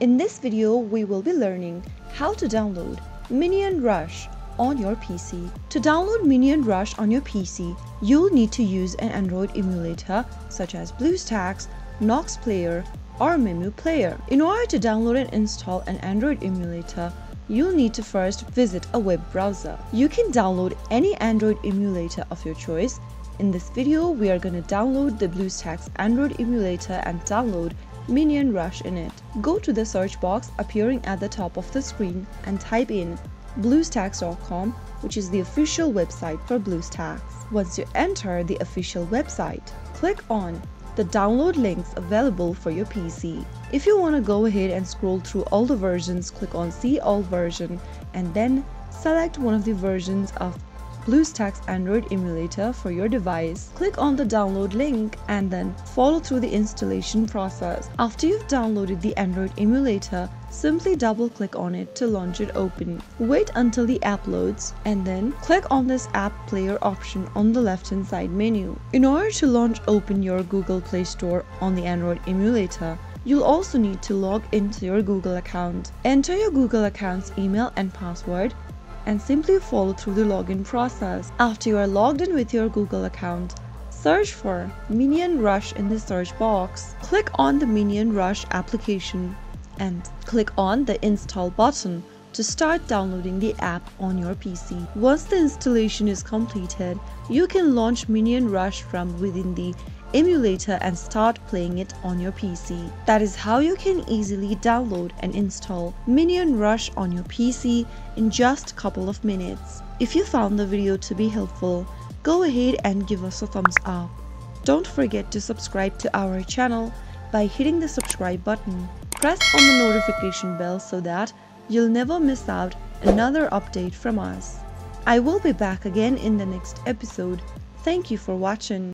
In this video, we will be learning how to download Minion Rush on your PC. To download Minion Rush on your PC, you'll need to use an Android emulator such as Bluestacks, Nox Player or Memu Player. In order to download and install an Android emulator, you'll need to first visit a web browser. You can download any Android emulator of your choice. In this video, we are going to download the Bluestacks Android emulator and download Minion Rush in it. Go to the search box appearing at the top of the screen and type in bluestacks.com, which is the official website for Bluestacks. Once you enter the official website, click on the download links available for your PC. If you want to go ahead and scroll through all the versions, click on See All Version and then select one of the versions of Bluestacks Android emulator for your device. Click on the download link and then follow through the installation process. After you've downloaded the Android emulator, simply double-click on it to launch it open. Wait until the app loads and then click on this app player option on the left-hand side menu. In order to launch open your Google Play Store on the Android emulator, you'll also need to log into your Google account. Enter your Google account's email and password and simply follow through the login process. After you are logged in with your Google account, search for Minion Rush in the search box. Click on the Minion Rush application and click on the Install button to start downloading the app on your PC. Once the installation is completed, you can launch Minion Rush from within the emulator and start playing it on your PC. That is how you can easily download and install Minion Rush on your PC in just a couple of minutes. If you found the video to be helpful, go ahead and give us a thumbs up. Don't forget to subscribe to our channel by hitting the subscribe button. Press on the notification bell so that you'll never miss out another update from us. I will be back again in the next episode. Thank you for watching.